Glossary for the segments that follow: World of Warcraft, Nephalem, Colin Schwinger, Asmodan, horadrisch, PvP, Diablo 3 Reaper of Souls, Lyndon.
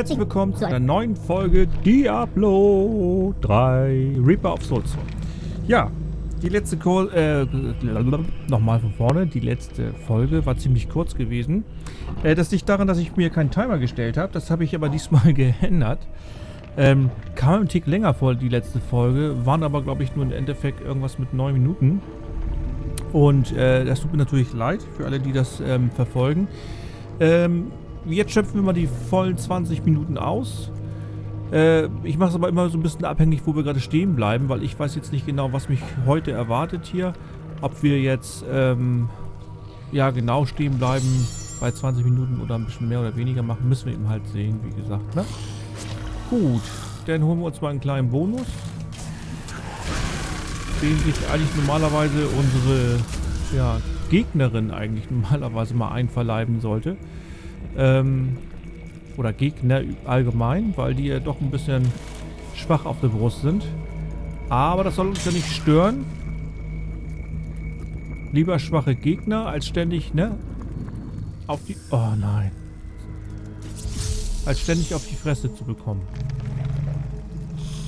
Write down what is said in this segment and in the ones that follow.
Herzlich willkommen zu einer neuen Folge Diablo 3 Reaper of Souls. Ja, die letzte letzte Folge war ziemlich kurz gewesen. Das liegt daran, dass ich mir keinen Timer gestellt habe. Das habe ich aber diesmal geändert. Kam ein Tick länger vor, die letzte Folge. Waren aber, glaube ich, nur im Endeffekt irgendwas mit 9 Minuten. Und das tut mir natürlich leid für alle, die das verfolgen. Jetzt schöpfen wir mal die vollen 20 Minuten aus. Ich mache es aber immer so ein bisschen abhängig, wo wir gerade stehen bleiben, weil ich weiß jetzt nicht genau, was mich heute erwartet hier. Ob wir jetzt ja genau stehen bleiben bei 20 Minuten oder ein bisschen mehr oder weniger machen, müssen wir eben halt sehen, wie gesagt. Ne? Gut, dann holen wir uns mal einen kleinen Bonus, den sich eigentlich normalerweise unsere Gegnerin eigentlich normalerweise mal einverleiben sollte. Oder Gegner allgemein, weil die ja doch ein bisschen schwach auf der Brust sind. Aber das soll uns ja nicht stören. Lieber schwache Gegner als ständig, ne? Auf die... Oh nein. Als ständig auf die Fresse zu bekommen.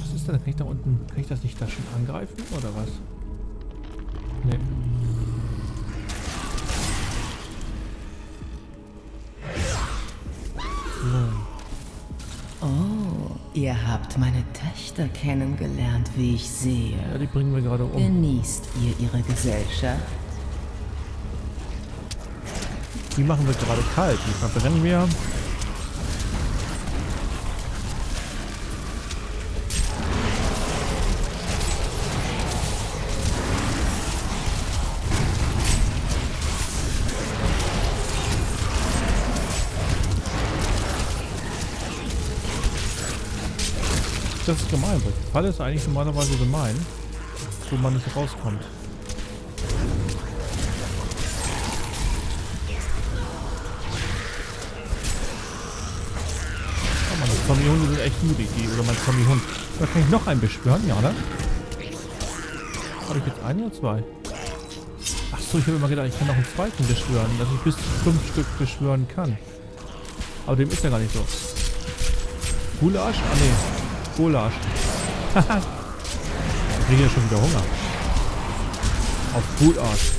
Was ist denn? Kann ich da unten... Kann ich das nicht da schon angreifen? Oder was? Nee. Oh, ihr habt meine Töchter kennengelernt, wie ich sehe. Ja, die bringen wir gerade um. Genießt ihr ihre Gesellschaft? Die machen wir gerade kalt. Die verbrennen wir. Das ist gemein, weil die Falle ist eigentlich normalerweise gemein, wo man nicht rauskommt. Oh Mann, die Zombie-Hunde sind echt mutig, oder mein Zombie-Hund. Da kann ich noch einen beschwören, ja, oder? Habe ich jetzt einen oder zwei? Achso, ich habe immer gedacht, ich kann noch einen zweiten beschwören, dass ich bis zu 5 Stück beschwören kann. Aber dem ist ja gar nicht so. Gulasch? Ah, nee. Gulasch. Haha. Ich kriege ja schon wieder Hunger. Auf Gulasch.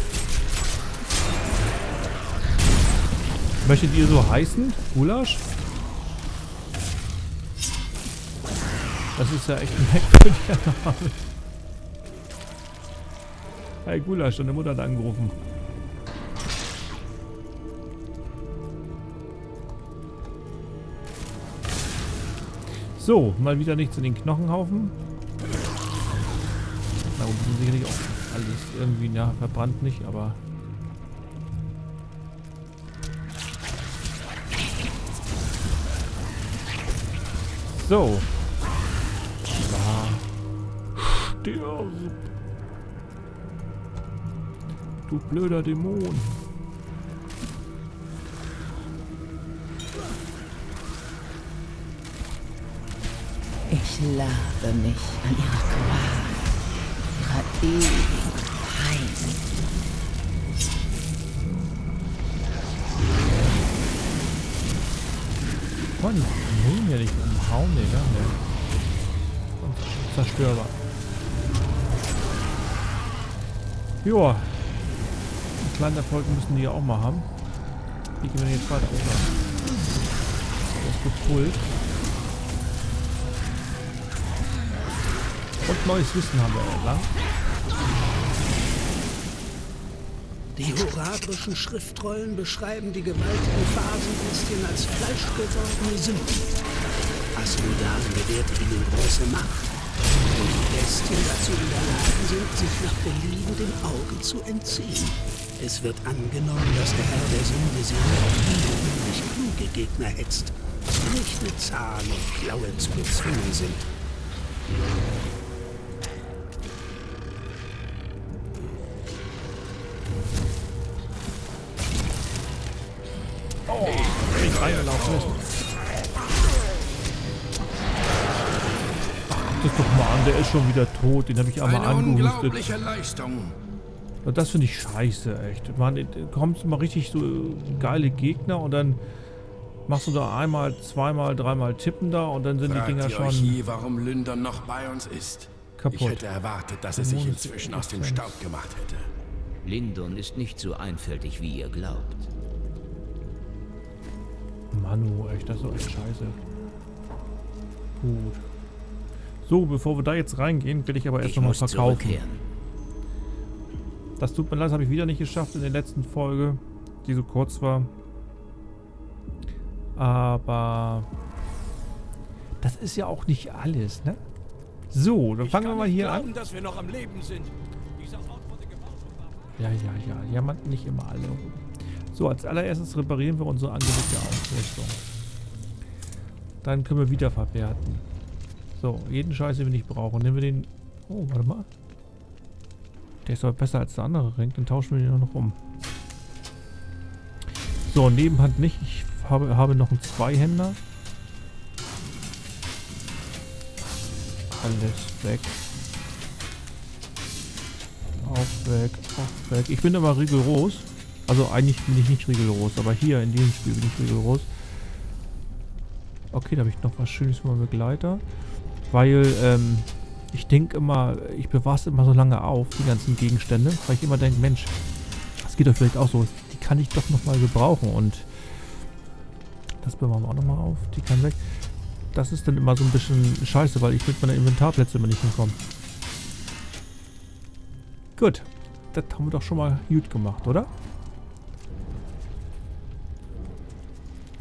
Möchtet ihr so heißen? Gulasch? Das ist ja echt ein merkwürdiger Name. Hey Gulasch, deine Mutter hat angerufen. So, mal wieder nichts in den Knochenhaufen. Da oben sind sicherlich auch alles irgendwie, na, verbrannt nicht, aber... So. Stirb! Du blöder Dämon! Ich labe mich an ihrer Qual, ihrer ewigen Pein. Mann, die nehmen ja nicht umhauen, Digga. Sonst zerstörbar. Joa. Einen kleinen Erfolg müssen die ja auch mal haben. Wie gehen wir denn jetzt weiter? Oh, das ist gepult. Und neues Wissen haben wir entlang. Die horadrischen Schriftrollen beschreiben die gewaltigen Phasenbestien als fleischgewordene Sünden. Asmodan gewährt ihnen große Macht. Und die Bestien dazu in der Lage sind, sich nach Belieben dem Auge zu entziehen. Es wird angenommen, dass der Herr der Sünde sie nicht kluge Gegner hetzt, die nicht mit Zahn und Klaue zu bezwingen sind. Oh, ich reingelaufen ist. Ach, guck das doch mal an, der ist schon wieder tot. Den habe ich einmal angehustet. Und das finde ich scheiße, echt. Man, kommt mal richtig so geile Gegner und dann Machst du da einmal, zweimal, dreimal Tippen da und dann sind die Dinger schon... Fragt ihr euch je, warum Lyndon noch bei uns ist? Kaputt. Ich hätte erwartet, dass er sich inzwischen aus dem Staub gemacht hätte. Lyndon ist nicht so einfältig, wie ihr glaubt. Manu, echt, das ist doch echt scheiße. Gut. So, bevor wir da jetzt reingehen, will ich aber erst nochmal verkaufen. Das tut mir leid, das habe ich wieder nicht geschafft in der letzten Folge, die so kurz war. Aber das ist ja auch nicht alles, ne? So, dann fangen wir mal hier an. Dass wir noch am Leben sind. Ja, jammern nicht immer alle. So, als allererstes reparieren wir unsere angelegte Ausrüstung. Dann können wir wiederverwerten. So, jeden Scheiß, den wir nicht brauchen. Nehmen wir den... Oh, warte mal. Der ist aber besser als der andere Ring. Dann tauschen wir den noch um. So, Nebenhand nicht. Ich habe noch einen Zweihänder. Alles weg. Auf, weg, auf, weg. Ich bin aber rigoros. Also eigentlich bin ich nicht rigoros, aber hier in diesem Spiel bin ich rigoros. Okay, da habe ich noch was Schönes für meinen Begleiter. Weil ich denke immer, ich bewahre es immer so lange auf, die ganzen Gegenstände, weil ich immer denke, Mensch, das geht doch vielleicht auch so. Die kann ich doch nochmal gebrauchen und das bewahren wir auch nochmal auf. Die kann weg. Das ist dann immer so ein bisschen scheiße, weil ich mit meiner Inventarplätze immer nicht hinkomme. Gut, das haben wir doch schon mal gut gemacht, oder?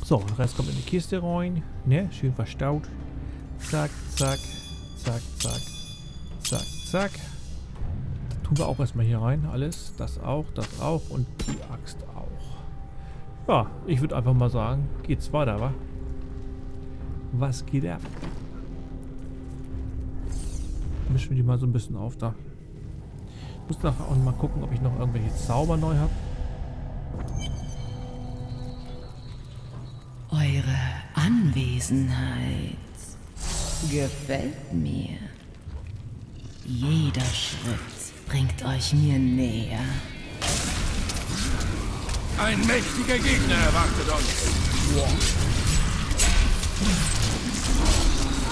So, der Rest kommt in die Kiste rein, ne? Schön verstaut. Zack, zack, zack, zack, zack, zack. Tun wir auch erstmal hier rein, alles. Das auch und die Axt auch. Ja, ich würde einfach mal sagen, geht's weiter, wa? Was geht ab? Mischen wir die mal so ein bisschen auf da. Ich muss nachher auch mal gucken, ob ich noch irgendwelche Zauber neu habe. Eure Anwesenheit gefällt mir. Jeder Schritt bringt euch mir näher. Ein mächtiger Gegner erwartet uns.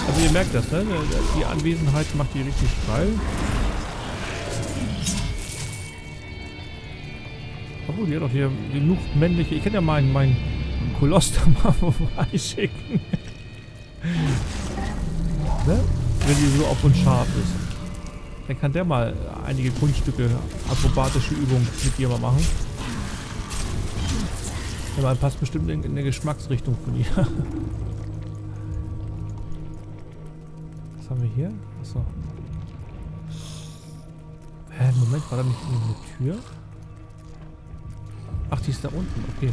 Also ihr merkt das, ne? Die Anwesenheit macht die richtig frei. Obwohl, die hat doch hier genug männliche... Ich kann ja meinen Koloss da mal vorbeischicken. Ne? Wenn die so auf uns scharf ist. Dann kann der mal einige Kunststücke, akrobatische Übungen mit ihr mal machen. Der mal passt bestimmt in eine Geschmacksrichtung von ihr. Was haben wir hier? Achso. Moment, war da nicht eine Tür? Ach, die ist da unten, okay.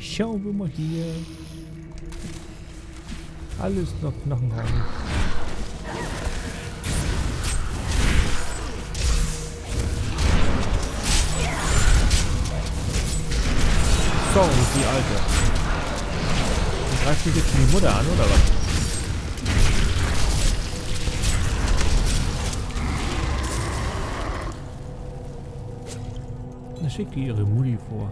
Schauen wir mal hier. Alles noch Knochenhaut. So, die Alte. Du greifst mich jetzt die Mutter an, oder was? Schickt die ihre Mutti vor.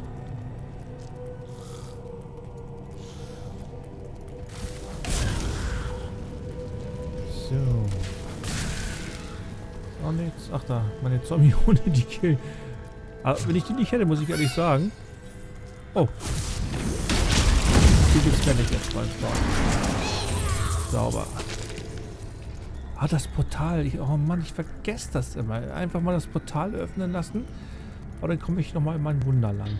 So. Auch nichts. Ach da, meine Zombie ohne die Kill. Aber wenn ich die nicht hätte, muss ich ehrlich sagen. Oh. Die gibt's gar nicht jetzt mal. Sauber. Ah, das Portal. Oh Mann, ich vergesse das immer. Einfach mal das Portal öffnen lassen. Aber dann komme ich nochmal in mein Wunderland.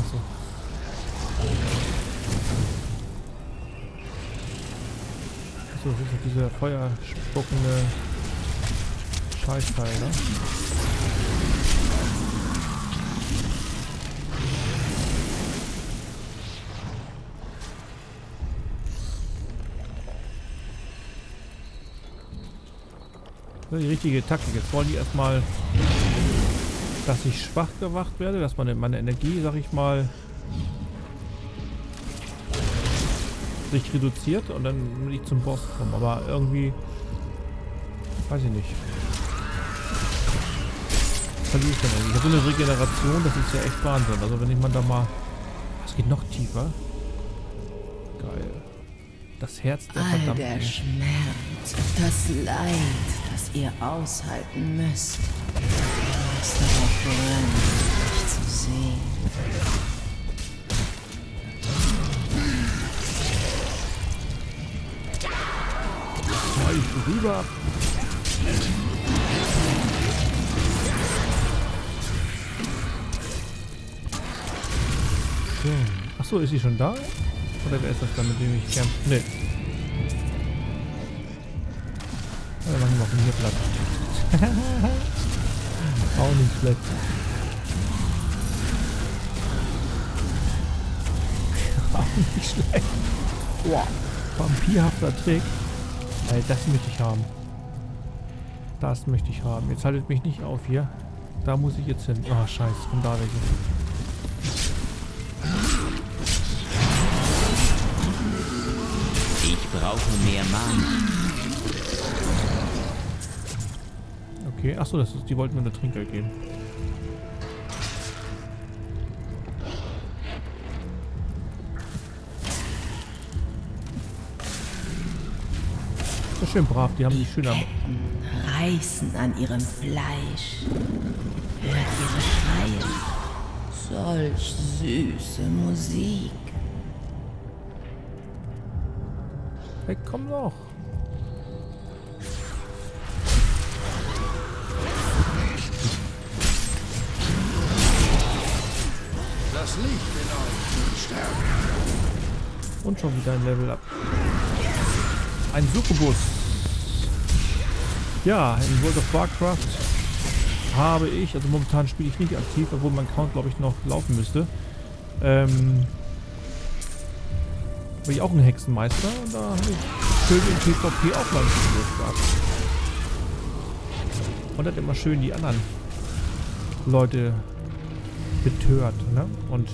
Achso. Achso, das ist doch dieser feuerspuckende Scheißteil, ne? Die richtige Taktik. Jetzt wollen die erstmal, dass ich schwach gemacht werde, dass meine Energie, sag ich mal, sich reduziert und dann will ich zum Boss kommen, aber irgendwie weiß ich nicht. Verliere ich dann eigentlich. Ich habe so eine Regeneration, das ist ja echt Wahnsinn. Also wenn ich mal da mal... Es geht noch tiefer. Geil. Das Herz der verdammten... All der Schmerz, das Leid, das ihr aushalten müsst. Ihr müsst darauf brennen, mich zu sehen. Rüber. So. Achso, ist sie schon da? Oder wer ist das dann, mit dem ich kämpfe? Nee. Dann machen wir mal von hier platt. Auch nicht schlecht. Auch nicht schlecht. Wow. Vampirhafter Trick. Das möchte ich haben. Das möchte ich haben. Jetzt haltet mich nicht auf hier. Da muss ich jetzt hin. Ah, scheiße. Komm da weg. Ich brauche mehr Mann. Okay. Achso, das ist, die wollten mir eine Trinkgeld geben. Schön brav, die haben sich schön am... reißen an ihrem Fleisch. Hört ihre Schreie. Solch süße Musik. Hey, komm doch. Das Licht in euch sterben. Und schon wieder ein Level up. Ein Succubus. Ja, in World of Warcraft habe ich, also momentan spiele ich nicht aktiv, obwohl mein Account, glaube ich, noch laufen müsste. Habe ich auch einen Hexenmeister und da habe ich schön im PvP auch mal einen Succubus gehabt. Und hat immer schön die anderen Leute betört, ne? Und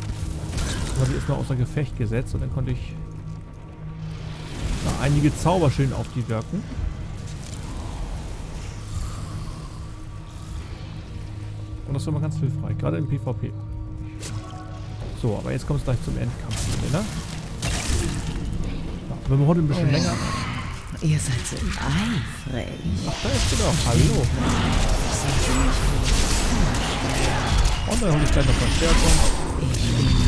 das habe ich erstmal außer Gefecht gesetzt und dann konnte ich einige Zauber schön auf die wirken. Und das war mal ganz hilfreich, gerade im PvP. So, aber jetzt kommt es gleich zum Endkampf, ne? Ja, wenn wir heute ein bisschen länger... Ihr seid so eifrig. Ach, da ist genau. Hallo. Und dann hole ich gleich noch Verstärkung.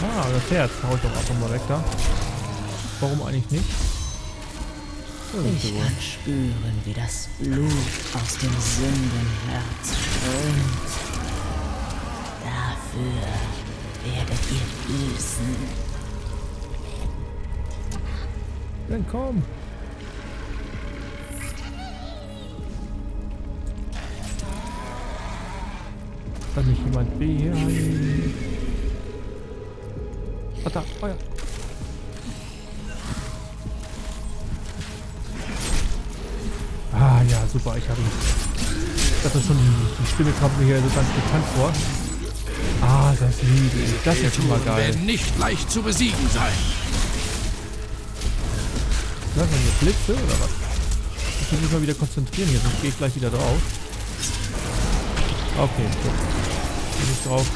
Ah, das Herz. Hau ich doch einfach mal weg da. Warum eigentlich nicht? Ich kann spüren, wie das Blut aus dem Sündenherz strömt. Dafür werdet ihr büßen. Dann komm. Hat mich jemand beherrscht? Oh, da, Feuer. Ah ja, super, ich habe ihn. Ich dachte schon, die Stimme kommt mir hier so ganz bekannt vor. Ah, das liebe ich. Das ist ja schon mal geil. Werden nicht leicht zu besiegen sein. Das sind die Blitze oder was? Ich muss mich mal wieder konzentrieren hier, sonst gehe ich gleich wieder drauf. Okay, gut. Bin ich drauf.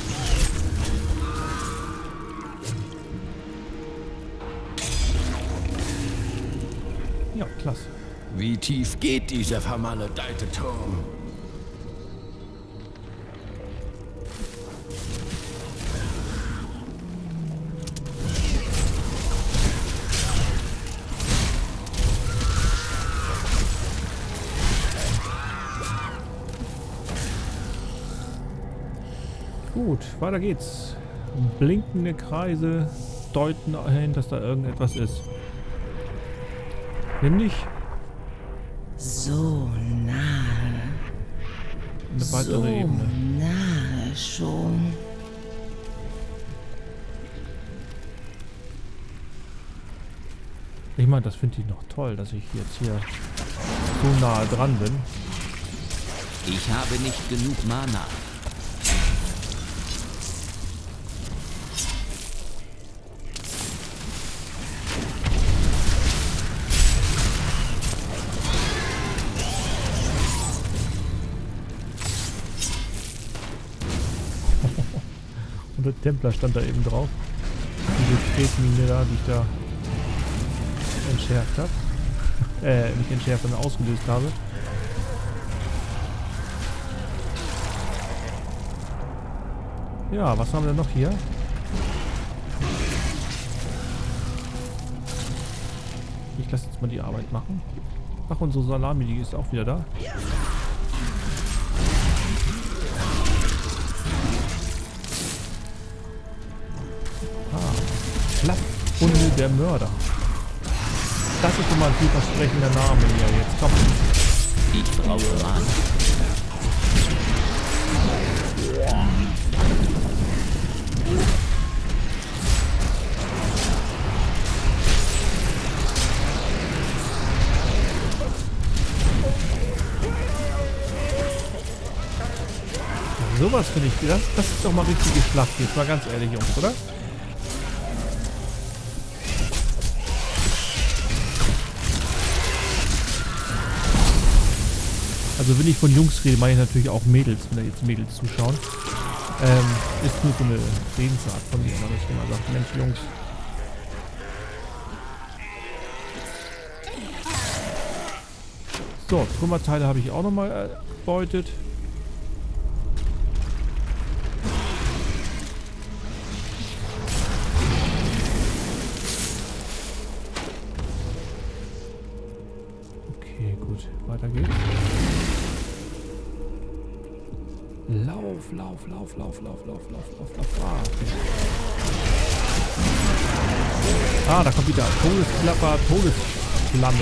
Ja, klasse. Wie tief geht dieser vermaledeite Turm? Gut, weiter geht's. Blinkende Kreise deuten dahin, dass da irgendetwas ist. Nimm dich. So nahe. Eine weitere so Ebene. Nahe schon. Ich meine, das finde ich noch toll, dass ich jetzt hier so nahe dran bin. Ich habe nicht genug Mana. Und der Templer stand da eben drauf. Diese Tretmine da, die ich da entschärft habe. Nicht entschärft, sondern ausgelöst habe. Ja, was haben wir denn noch hier? Ich lasse jetzt mal die Arbeit machen. Ach, unsere Salami, die ist auch wieder da. Ah, Klapphunde der Mörder. Das ist schon mal ein vielversprechender Name hier. Jetzt komm. Ich brauche Mann. Sowas finde ich, das ist doch mal richtige Schlacht jetzt, mal ganz ehrlich, Jungs, oder? Also wenn ich von Jungs rede, meine ich natürlich auch Mädels, wenn da jetzt Mädels zuschauen. Ist nur so eine Redensart von mir, wenn ich immer sage, Mensch, Jungs. So, Trümmerteile habe ich auch nochmal erbeutet. Lauf. Ah, da kommt wieder Todesklapper, Todesflamme.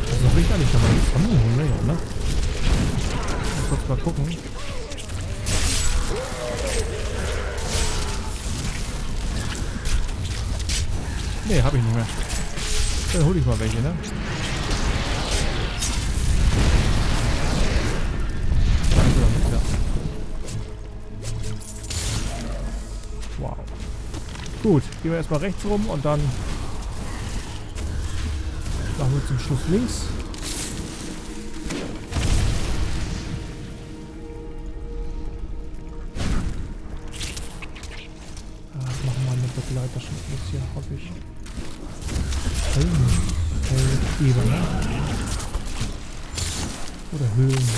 Das ist doch richtig, nicht nochmal die Flamme holen, ne? Kurz mal gucken. Ne, hab ich nicht mehr. Dann hol ich mal welche, ne? Wow. Gut, gehen wir erstmal rechts rum und dann machen wir zum Schluss links. Machen wir eine Begleiter schon jetzt hier, hoffe ich. Ebene oder Höhlen.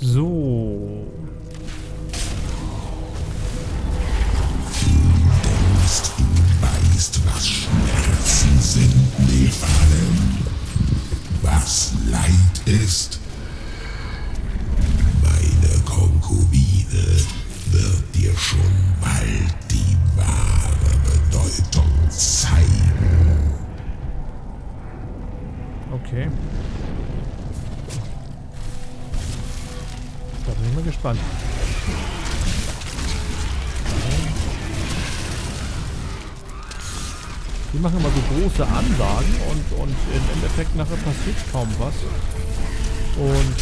So. Du weißt, was Schmerzen sind, Nephalem. Was Leid ist. Meine Konkubine wird dir schon bald die wahre Bedeutung zeigen. Okay. Da bin ich mal gespannt. Die machen immer so große Ansagen und im Endeffekt nachher passiert kaum was. Und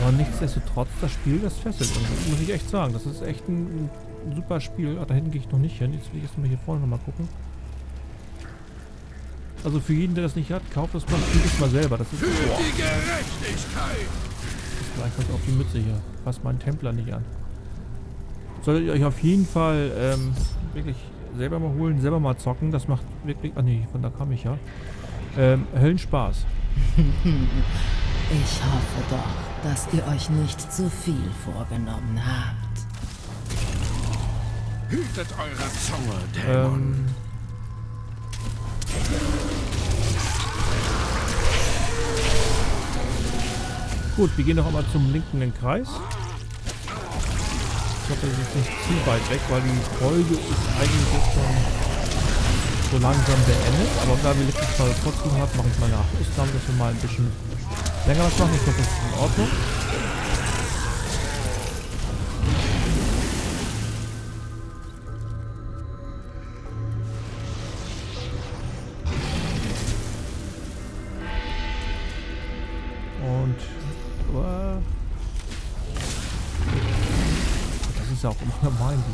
aber nichtsdestotrotz, das Spiel, das fesselt. Und muss ich echt sagen, das ist echt ein super Spiel. Ach, da hinten gehe ich noch nicht hin. Jetzt will ich erstmal hier vorne nochmal gucken. Also für jeden, der das nicht hat, kauft das mal selber. Das ist, boah, die Gerechtigkeit. Das gleich was auf die Mütze hier. Passt mein Templer nicht an. Solltet ihr euch auf jeden Fall wirklich selber mal holen, selber mal zocken. Das macht wirklich... Ah ne, von da kam ich ja. Höllenspaß. Ich hoffe doch, dass ihr euch nicht zu viel vorgenommen habt. Hütet eure Zunge, Dämon. Gut, wir gehen noch einmal zum linken in den Kreis. Ich hoffe, das ist nicht zu weit weg, weil die Folge ist eigentlich jetzt schon so langsam beendet. Aber da wir letztes Mal trotzdem hatten, mache ich mal nach. Ich glaube, dass wir mal ein bisschen länger was machen. Ich glaube, das ist in Ordnung.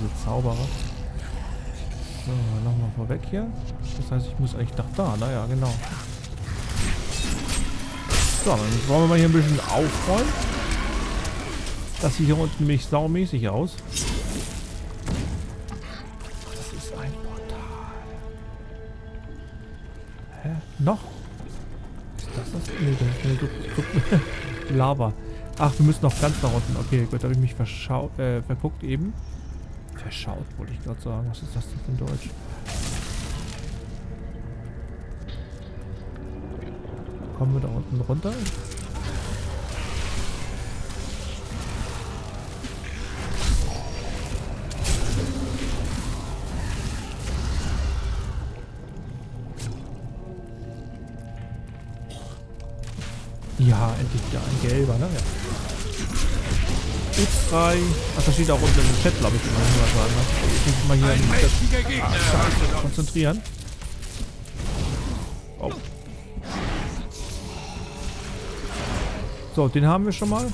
Diese Zauberer. So, nochmal vorweg hier. Das heißt, ich muss eigentlich nach da. Naja, genau. So, dann wollen wir mal hier ein bisschen aufräumen. Das sieht hier unten nämlich saumäßig aus. Das ist ein Portal. Hä? Noch? Ist das das? Nee, das ist eine Lava. Ach, wir müssen noch ganz da unten. Okay, gut, da habe ich mich verguckt eben. Verschaut, wollte ich gerade sagen. Was ist das denn für ein Deutsch? Kommen wir da unten runter? Ja, endlich wieder ein gelber, ne? X3. Ach, das steht auch unten im Chat, glaube ich, immer sagen. Ich muss mal hier in den Chat konzentrieren. Oh. So, den haben wir schon mal.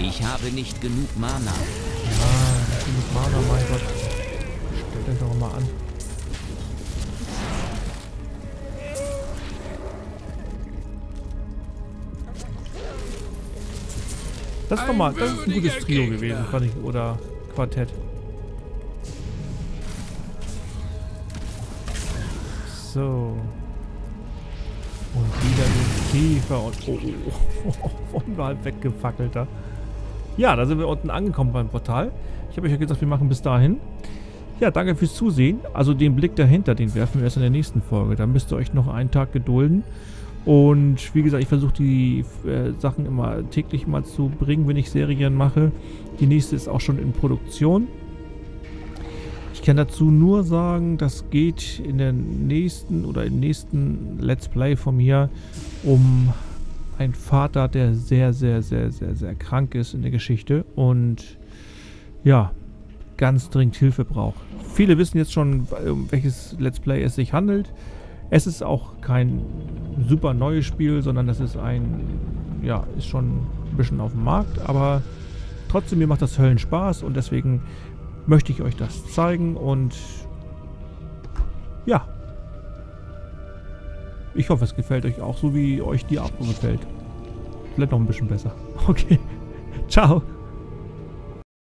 Ich habe nicht genug Mana. Ja, nicht genug Mana, mein Gott. Stellt euch doch mal an. Das ist nochmal, das ist ein gutes Trio gewesen, fand ich, oder Quartett. So. Und wieder den Käfer und wurden wir halt weggefackelt da. Ja, da sind wir unten angekommen beim Portal. Ich habe euch ja gesagt, wir machen bis dahin. Ja, danke fürs Zusehen. Also den Blick dahinter, den werfen wir erst in der nächsten Folge. Da müsst ihr euch noch einen Tag gedulden. Und wie gesagt, ich versuche die Sachen immer täglich mal zu bringen, wenn ich Serien mache. Die nächste ist auch schon in Produktion. Ich kann dazu nur sagen, das geht in der nächsten oder im nächsten Let's Play von mir um einen Vater, der sehr, sehr, sehr, sehr, sehr krank ist in der Geschichte und ja, ganz dringend Hilfe braucht. Viele wissen jetzt schon, um welches Let's Play es sich handelt. Es ist auch kein super neues Spiel, sondern das ist ist schon ein bisschen auf dem Markt, aber trotzdem, mir macht das Höllen Spaß und deswegen möchte ich euch das zeigen und ja, ich hoffe, es gefällt euch auch so, wie euch die Abo gefällt. Vielleicht noch ein bisschen besser. Okay, ciao.